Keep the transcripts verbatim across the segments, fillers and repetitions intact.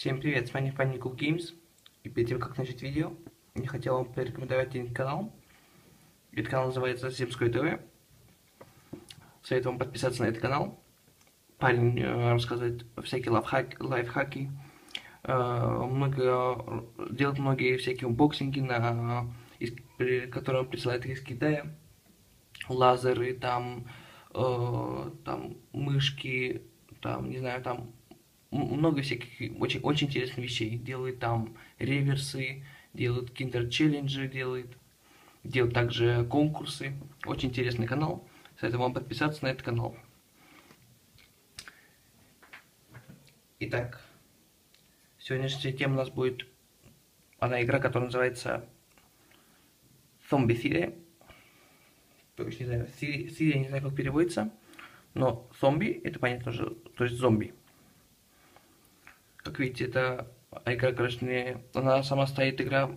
Всем привет, с вами ПаникулГеймс. И перед тем, как начать видео, я хотел вам порекомендовать один канал. Этот канал называется Земское ТВ. Советую вам подписаться на этот канал. Парень э, рассказывает всякие лайфхаки, э, много, делает многие всякие унбоксинги, на, из, которые он присылает из Китая. Лазеры, там, э, там мышки, там, не знаю, там много всяких очень, очень интересных вещей. Делает там реверсы, делает киндер-челленджи, делает, делает также конкурсы. Очень интересный канал. Советую вам подписаться на этот канал. Итак, сегодняшняя тема у нас будет одна игра, которая называется Зомби Сири. Не знаю, Сири, не знаю, как переводится, но зомби, это понятно уже, то есть зомби. Как видите, это игра, короче, она сама стоит, игра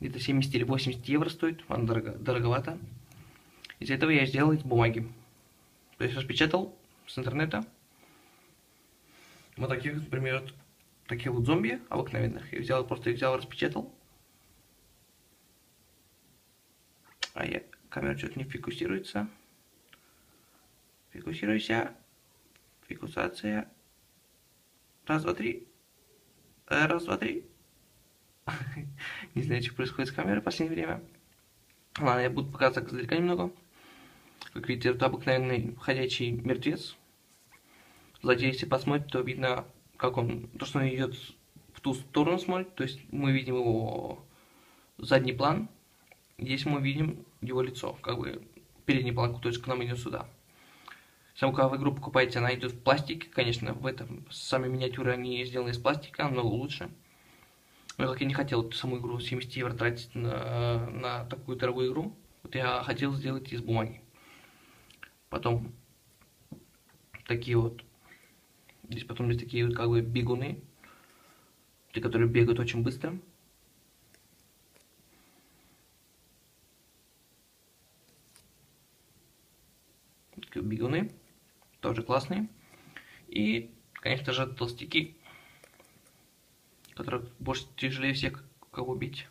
где-то семьдесят или восемьдесят евро стоит, она дорого, дороговато. Из этого я сделал эти бумаги, то есть распечатал с интернета. Вот таких, например, вот таких вот зомби обыкновенных. Я взял, просто их взял, распечатал. А я, камера что-то не фикусируется. Фикусируйся. Фикусация. Раз, два, три. Раз, два, три. Не знаю, что происходит с камерой в последнее время. Ладно, я буду показывать издалека немного. Как видите, это обыкновенный ходячий мертвец. Злодей, если посмотреть, то видно, как он, то, что он идет в ту сторону смотрит, то есть мы видим его задний план, здесь мы видим его лицо, как бы передний план, то есть к нам идет сюда. Сам, когда вы игру покупаете, она идет в пластике, конечно, в этом, сами миниатюры, они сделаны из пластика, намного лучше. Но как я не хотел саму игру семьдесят евро тратить на, на такую дорогую игру, вот я хотел сделать из бумаги. Потом такие вот. Здесь потом есть такие вот как бы бегуны, те, которые бегают очень быстро. Такие бегуны, тоже классные. И, конечно же, толстяки, которых больше тяжелее всех кого бить.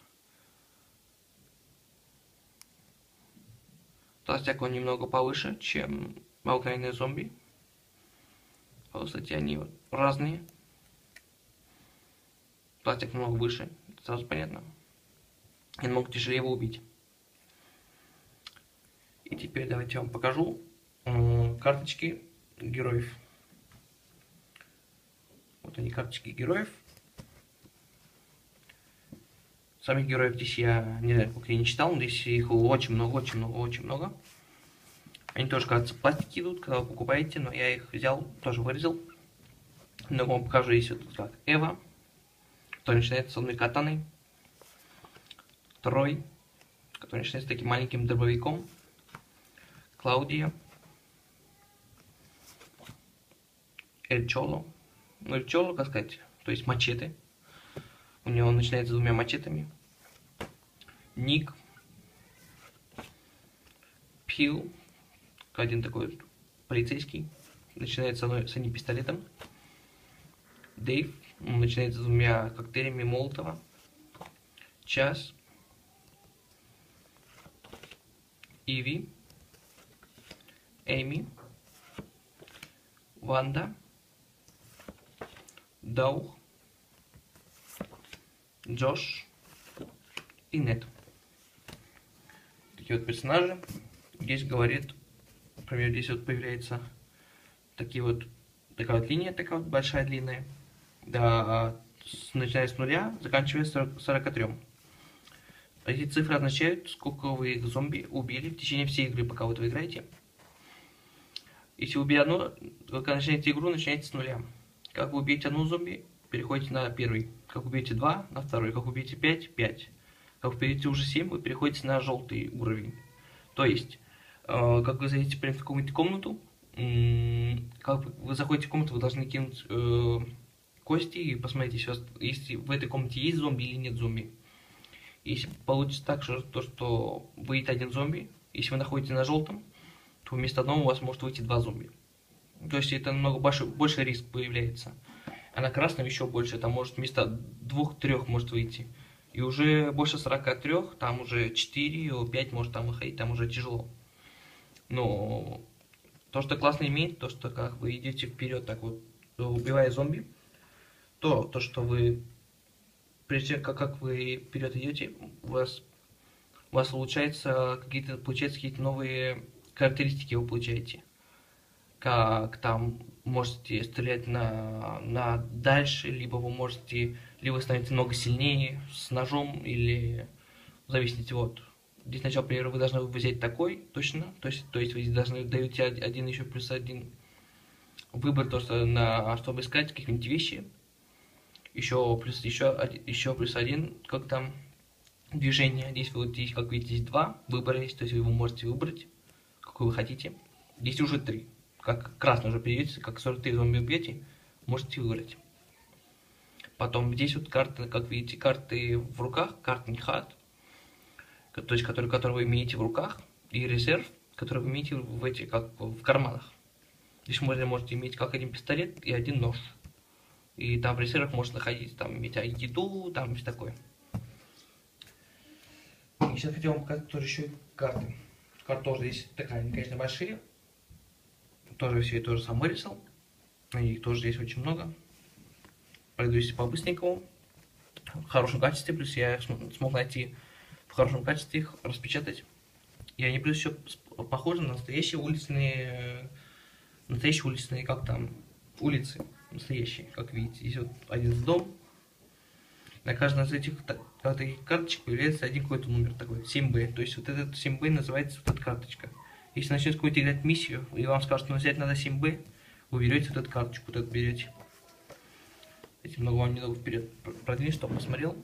Толстяк он немного повыше, чем обыкновенные зомби. Кстати, они разные. Пластик намного выше, это сразу понятно. И намного тяжелее его убить. И теперь давайте я вам покажу карточки героев. Вот они, карточки героев. Самих героев здесь я не знаю, как я не читал, но здесь их очень много, очень много, очень много. Они тоже, кажется, пластики идут, когда вы покупаете, но я их взял, тоже вырезал. Но вам покажу, здесь вот как Эва, который начинается с одной катаной. Трой, который начинается с таким маленьким дробовиком. Клаудия. Эль Чоло. Ну, Эль Чоло, как сказать, то есть мачете. У него он начинается с двумя мачетами. Ник. Пил. Один такой полицейский, начинает с, одной, с одним пистолетом. Дейв, он начинает с двумя коктейлями Молотова. Час. Иви. Эми. Ванда. Даух. Джош. И Нет. Такие вот персонажи. Здесь говорит... Например, здесь вот появляется такие вот, такая вот линия, такая вот большая, длинная, да, начиная с нуля, заканчивая сорок, сорок три. Эти цифры означают, сколько вы зомби убили в течение всей игры, пока вот вы играете. Если убили одну, вы когда начинаете игру, начинаете с нуля. Как вы убьете одну зомби, переходите на первый. Как убьете два, на второй. Как убьете пять, пять. Как убьете уже семь, вы переходите на желтый уровень. То есть... Как вы зайдете прямо в какую-нибудь комнату, как вы заходите в комнату, вы должны кинуть э, кости и посмотрите, сейчас, если в этой комнате есть зомби или нет зомби. Если получится так, что, то, что выйдет один зомби, если вы находите на желтом, то вместо одного у вас может выйти два зомби. То есть это намного больше, больше риск появляется. а на красном еще больше, там может вместо двух-трех может выйти. И уже больше сорока трёх, там уже четыре-пять может там выходить, там уже тяжело. Но то, что классно имеет, то, что как вы идете вперед, так вот, убивая зомби, то, то что вы, прежде чем как, как вы вперед идете, у вас, у вас получается какие-то, получаются какие-то новые характеристики вы получаете. Как там можете стрелять на, на дальше, либо вы можете, либо становитесь много сильнее с ножом, или зависите вот. Здесь сначала, например, вы должны взять такой, точно, то есть, то есть вы здесь должны даете один еще плюс один выбор, то, что на, чтобы искать какие-нибудь вещи, еще плюс, еще, еще плюс один, как там, движение, здесь вот здесь, как видите, здесь два выбора есть, то есть вы можете выбрать, какой вы хотите, здесь уже три, как красный уже перейдете, как сорок три зомби убьете, можете выбрать. Потом здесь вот карты, как видите, карты в руках, карты не хат, то есть которые, которые вы имеете в руках, и резерв, который вы имеете в, эти, как, в карманах. Здесь можно, можете иметь как один пистолет и один нож. И там в резервах может находиться, там иметь еду, там все такое. И сейчас хотел вам показать тоже еще и карты. Карты тоже здесь такая, они, конечно, большие. Тоже все я тоже сам вырисовал. Их тоже здесь очень много. Пройду здесь по-быстренькому. В хорошем качестве, плюс я смог найти в хорошем качестве их распечатать. И они плюс еще похожи на настоящие уличные, настоящие уличные, как там, улицы настоящие, как видите. Здесь вот один дом. На каждой из этих таких карточек появляется один какой-то номер такой, семь бэ. То есть вот этот семь бэ называется вот эта карточка. Если начнет какую-то играть миссию, и вам скажут, ну взять надо семь бэ, вы берете вот эту карточку, вот эту берете. Этим много вам немного вперед продвинуть, чтобы посмотрел.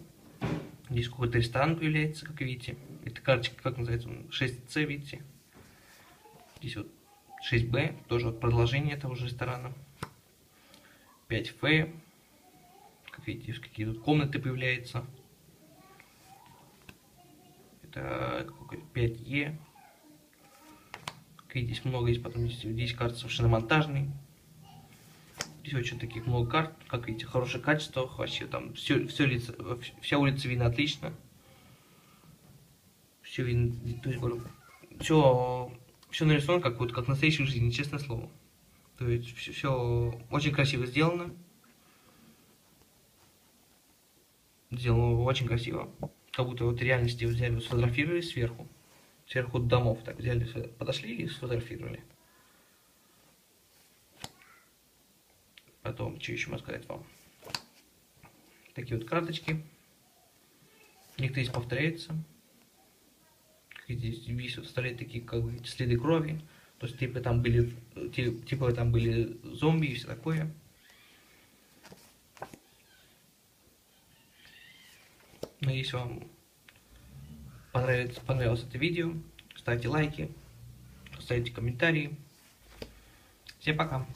Здесь какой-то ресторан появляется, как видите. Эта карточка, как называется, шесть цэ, видите. Здесь вот шесть бэ, тоже вот продолжение этого же ресторана. пять эф, как видите, какие тут комнаты появляются. Это пять е. Как видите, здесь много, здесь потом здесь, здесь карты совершенно монтажные. Здесь очень таких много карт, как видите, хорошее качество, вообще там все, все лица, вся улица видно отлично. Все видно, то есть, все, все нарисовано, как, вот, как в настоящей жизни, честное слово. То есть все, все очень красиво сделано. Сделано очень красиво. Как будто вот в реальности взяли, сфотографировали сверху. Сверху домов так взяли, подошли и сфотографировали. Потом, что еще могу сказать вам. Такие вот карточки. Некоторые здесь повторяются. Здесь, здесь вот стоят такие, как бы, следы крови. То есть, типа там были, типа там были зомби и все такое. Надеюсь, вам понравилось, понравилось это видео. Ставьте лайки, ставьте комментарии. Всем пока!